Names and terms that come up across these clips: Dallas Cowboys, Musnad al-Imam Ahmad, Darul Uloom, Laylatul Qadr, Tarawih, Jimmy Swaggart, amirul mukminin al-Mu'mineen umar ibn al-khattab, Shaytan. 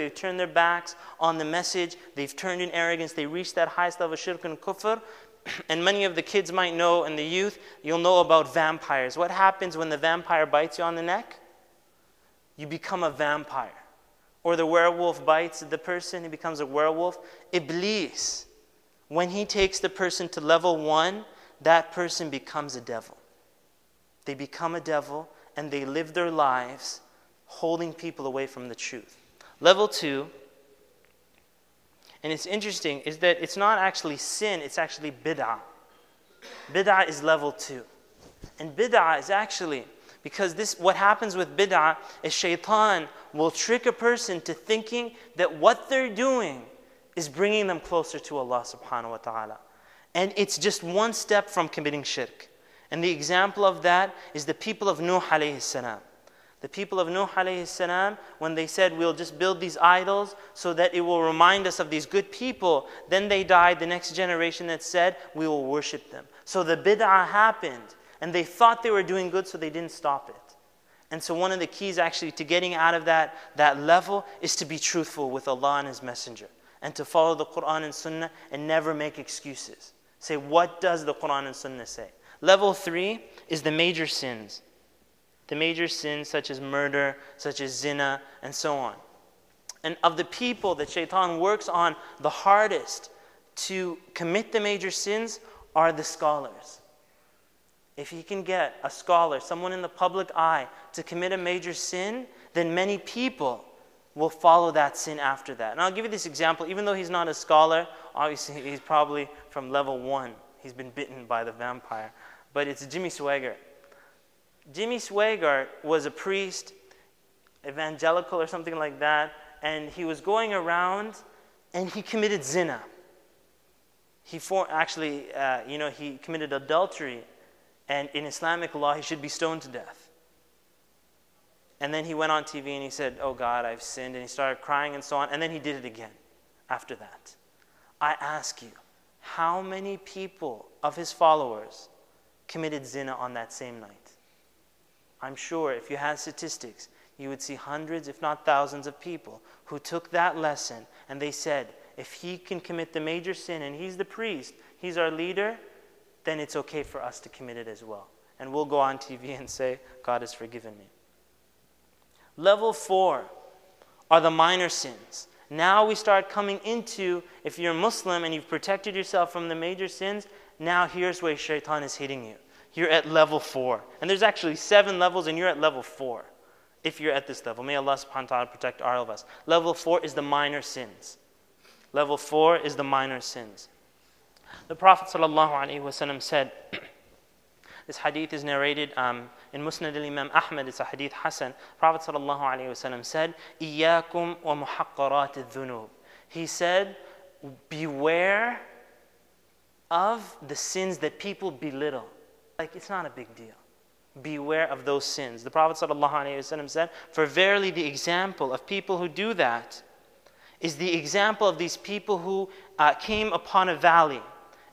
they've turned their backs on the message, they've turned in arrogance, they reached that highest level of shirk and kufr. And many of the kids might know, and the youth, you'll know about vampires. What happens when the vampire bites you on the neck? You become a vampire. Or the werewolf bites the person, he becomes a werewolf. Iblis, when he takes the person to level 1, that person becomes a devil. They become a devil, and they live their lives holding people away from the truth. Level 2, and it's interesting, is that it's not actually sin, it's actually bid'ah. Bid'ah is level 2. And bid'ah is actually, because this, what happens with bid'ah is Shaytan will trick a person to thinking that what they're doing is bringing them closer to Allah subhanahu wa ta'ala. And it's just one step from committing shirk. And the example of that is the people of Nuh alayhi salam. The people of Nuh alayhi salam, when they said, we'll just build these idols so that it will remind us of these good people, then they died, the next generation that said, we will worship them. So the bid'ah happened, and they thought they were doing good, so they didn't stop it. And so one of the keys actually to getting out of that level is to be truthful with Allah and His Messenger, and to follow the Quran and Sunnah and never make excuses. Say, what does the Quran and Sunnah say? Level 3 is the major sins. The major sins such as murder, such as zina, and so on. And of the people that Shaytan works on the hardest to commit the major sins are the scholars. If he can get a scholar, someone in the public eye, to commit a major sin, then many people will follow that sin after that. And I'll give you this example. Even though he's not a scholar, obviously he's probably from level 1. He's been bitten by the vampire. But it's Jimmy Swaggart. Jimmy Swaggart was a priest, evangelical or something like that, and he was going around and he committed zina. He committed adultery, and in Islamic law he should be stoned to death. And then he went on TV and he said, oh God, I've sinned, and he started crying and so on, and then he did it again after that. I ask you, how many people of his followers committed zina on that same night? I'm sure if you had statistics, you would see hundreds, if not thousands of people who took that lesson and they said, if he can commit the major sin and he's the priest, he's our leader, then it's okay for us to commit it as well. And we'll go on TV and say, God has forgiven me. Level 4 are the minor sins. Now we start coming into, if you're Muslim and you've protected yourself from the major sins, now here's where Shaytan is hitting you. You're at level 4. And there's actually 7 levels, and you're at level 4 if you're at this level. May Allah subhanahu wa ta'ala protect all of us. Level 4 is the minor sins. Level 4 is the minor sins. The Prophet ﷺ said, this hadith is narrated in Musnad al-Imam Ahmad, it's a hadith Hasan. Prophet ﷺ said, إِيَّاكُمْ وَمُحَقَّرَاتِ الذُّنُوبِ. He said, beware of the sins that people belittle. Like, it's not a big deal. Beware of those sins. The Prophet ﷺ said, for verily the example of people who do that is the example of these people who came upon a valley,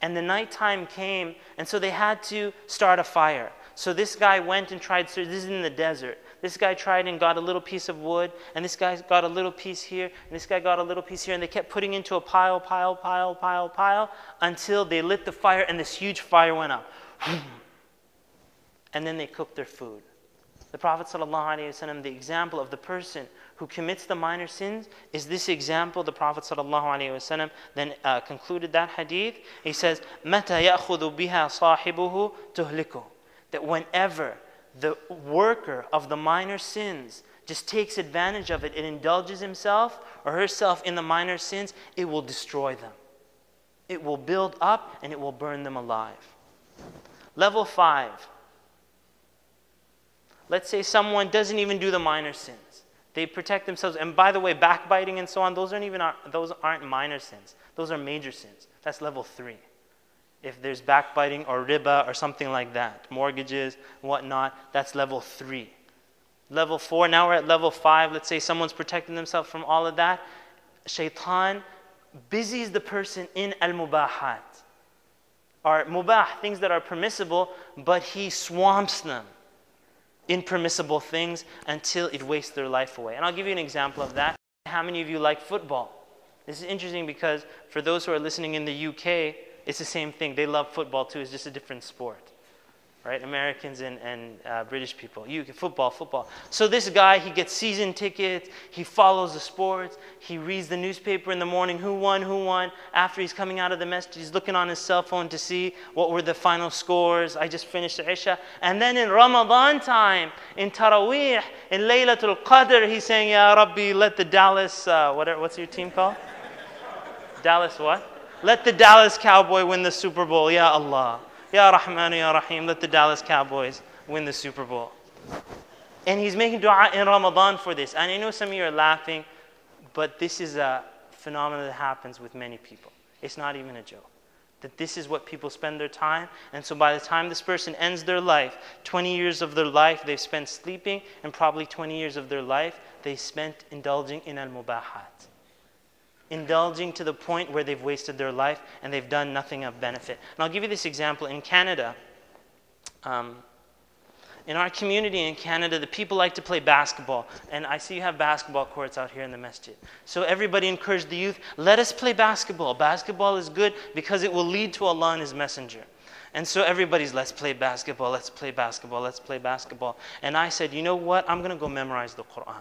and the nighttime came, and so they had to start a fire. So this guy went and tried, so this is in the desert. This guy tried and got a little piece of wood, and this guy got a little piece here, and this guy got a little piece here, and they kept putting into a pile, until they lit the fire, and this huge fire went up. And then they cook their food. The Prophet ﷺ, the example of the person who commits the minor sins is this example. The Prophet ﷺ then concluded that hadith. He says, مَتَى يَأْخُذُ بِهَا صَاحِبُهُ تُهْلِكُ. That whenever the worker of the minor sins just takes advantage of it and indulges himself or herself in the minor sins, it will destroy them. It will build up and it will burn them alive. Level 5. Let's say someone doesn't even do the minor sins. They protect themselves. And by the way, backbiting and so on, those aren't minor sins. Those are major sins. That's level 3. If there's backbiting or riba or something like that, mortgages, whatnot, that's level 3. Level 4, now we're at level 5. Let's say someone's protecting themselves from all of that. Shaytan busies the person in al-mubahat. Are mubah, things that are permissible, but he swamps them in permissible things until it wastes their life away. And I'll give you an example of that. How many of you like football? This is interesting because for those who are listening in the UK, it's the same thing. They love football too. It's just a different sport, right? Americans and British people. Football. So this guy, he gets season tickets. He follows the sports. He reads the newspaper in the morning. Who won? After he's coming out of the message, he's looking on his cell phone to see what were the final scores. I just finished Isha. And then in Ramadan time, in Tarawih, in Laylatul Qadr, he's saying, Ya Rabbi, let the Dallas, what's your team called? Dallas what? Let the Dallas Cowboys win the Super Bowl. Ya Allah. Ya Rahman, Ya Rahim. Let the Dallas Cowboys win the Super Bowl. And he's making dua in Ramadan for this. And I know some of you are laughing, but this is a phenomenon that happens with many people. It's not even a joke. That this is what people spend their time. And so by the time this person ends their life, 20 years of their life they've spent sleeping, and probably 20 years of their life they spent indulging in al-mubahat. Indulging to the point where they've wasted their life and they've done nothing of benefit. And I'll give you this example. In Canada, in our community in Canada, the people like to play basketball. And I see you have basketball courts out here in the masjid. So everybody encouraged the youth, let us play basketball. Basketball is good because it will lead to Allah and His Messenger. And so everybody's, let's play basketball. And I said, you know what? I'm going to go memorize the Quran.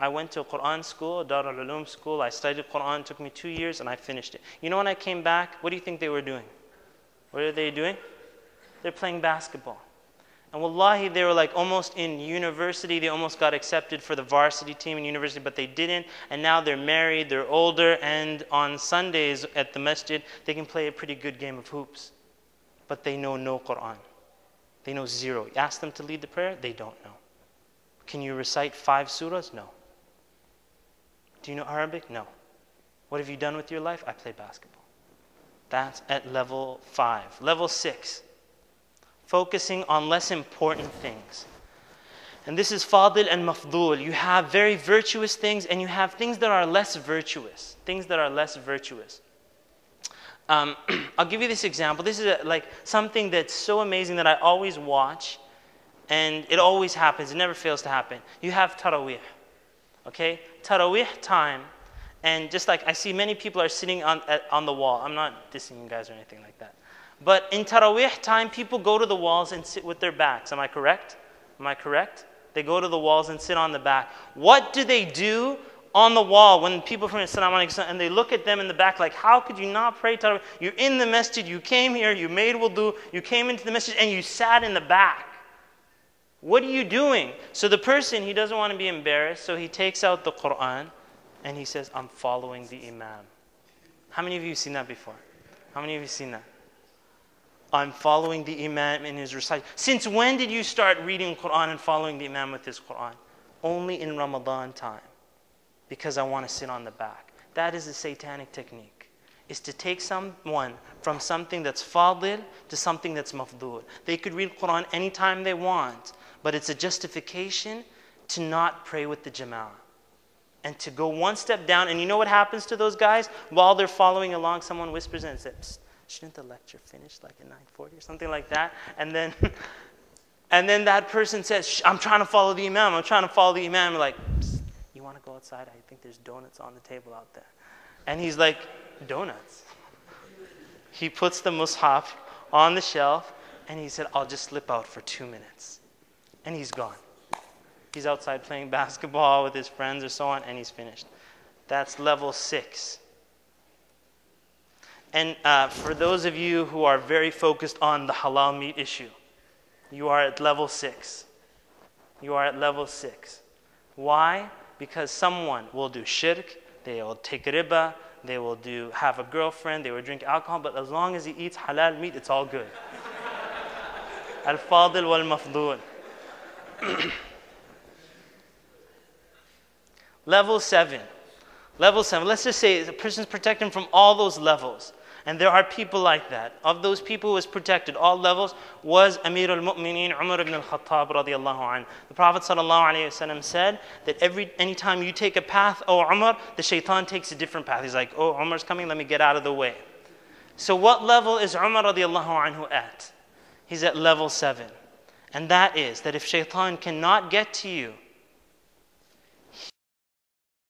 I went to Quran school, Darul Uloom school. I studied Quran. It took me 2 years, and I finished it. You know, when I came back, what do you think they were doing? What are they doing? They're playing basketball. And wallahi, they were like almost in university. They almost got accepted for the varsity team in university, but they didn't. And now they're married, they're older, and on Sundays at the masjid, they can play a pretty good game of hoops. But they know no Quran. They know zero. You ask them to lead the prayer, they don't know. Can you recite 5 surahs? No. Do you know Arabic? No. What have you done with your life? I play basketball. That's at level 5. Level 6, focusing on less important things. And this is Fadil and Mafdul. You have very virtuous things and you have things that are less virtuous. I'll give you this example. This is like something that's so amazing that I always watch and it always happens. It never fails to happen. You have Tarawih. Okay, Tarawih time, and just like I see many people are sitting on the wall. I'm not dissing you guys or anything like that. But in Tarawih time, people go to the walls and sit with their backs. Am I correct? They go to the walls and sit on the back. What do they do on the wall when people from Assalamu Alaikum and they look at them in the back like, how could you not pray Tarawih? You're in the masjid, you came here, you made wudu, you came into the masjid and you sat in the back. What are you doing? So the person, he doesn't want to be embarrassed, so he takes out the Quran and he says, I'm following the Imam. How many of you have seen that before? I'm following the Imam in his recitation. Since when did you start reading Quran and following the Imam with his Quran? Only in Ramadan time, because I want to sit on the back. That is a satanic technique. Is to take someone from something that's fadil to something that's mafdul. They could read Quran anytime they want, but it's a justification to not pray with the jama'ah and to go one step down. And you know what happens to those guys? While they're following along, someone whispers and says, shouldn't the lecture finish like at 9:40 or something like that? And then that person says, I'm trying to follow the Imam. We're like, you want to go outside? I think there's donuts on the table out there. And he's like, donuts. He puts the mushaf on the shelf and he said, I'll just slip out for 2 minutes. And he's gone. He's outside playing basketball with his friends or so on and he's finished. That's level 6. And for those of you who are very focused on the halal meat issue, you are at level 6. Why? Because someone will do shirk, they will take riba, they will have a girlfriend, they will drink alcohol, but as long as he eats halal meat, it's all good. Al-Fadil wal-Mafdul. Level 7. Let's just say the person's protected from all those levels. And there are people like that. Of those people who was protected, all levels, was amirul mukminin umar ibn al-khattab radiyallahu anhu. The Prophet ﷺ said that anytime you take a path, oh Umar, the shaitan takes a different path. He's like, oh, Umar's coming, let me get out of the way. So what level is Umar radiyallahu anhu at? He's at level 7. And that is that if shaitan cannot get to you,